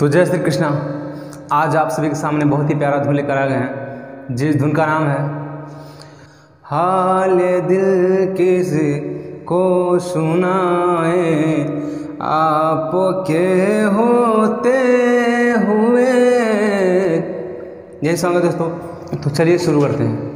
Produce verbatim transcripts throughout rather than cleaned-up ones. तो जय श्री कृष्णा। आज आप सभी के सामने बहुत ही प्यारा धुन लेकर आ गए हैं, जिस धुन का नाम है हाल ए दिल किसको सुनाए आपके होते हुए। यही सॉन्ग है दोस्तों, तो चलिए शुरू करते हैं।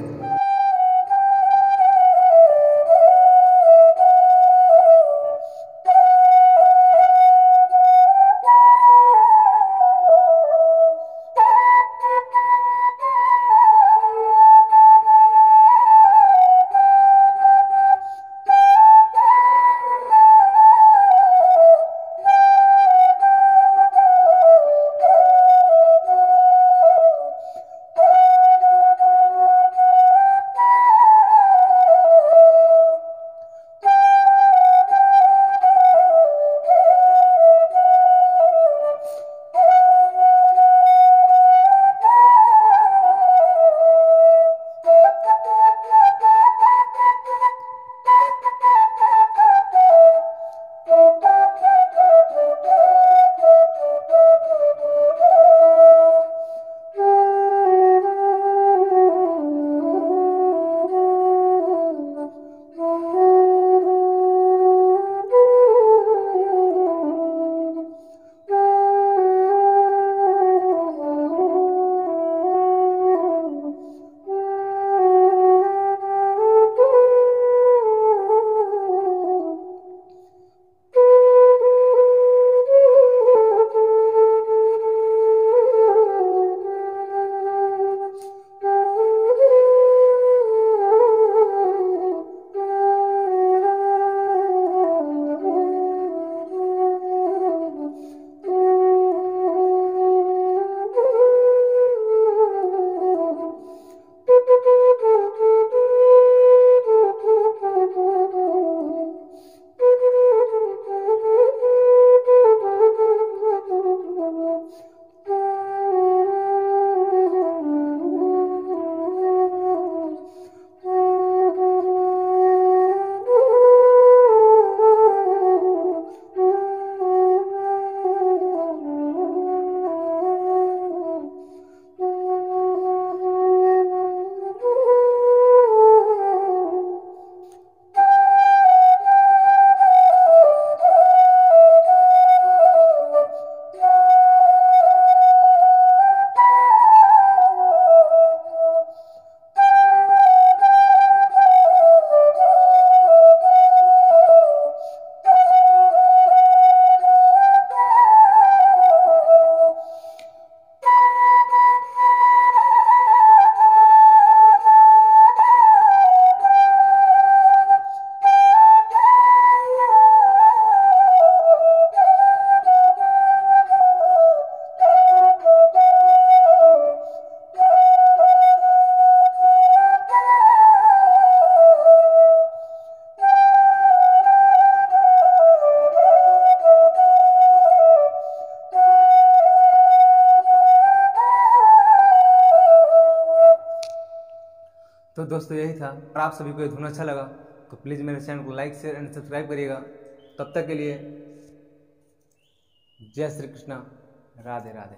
तो दोस्तों यही था, और आप सभी को ये धुन अच्छा लगा तो प्लीज़ मेरे चैनल को लाइक शेयर एंड सब्सक्राइब करिएगा। तब तक के लिए जय श्री कृष्णा, राधे राधे।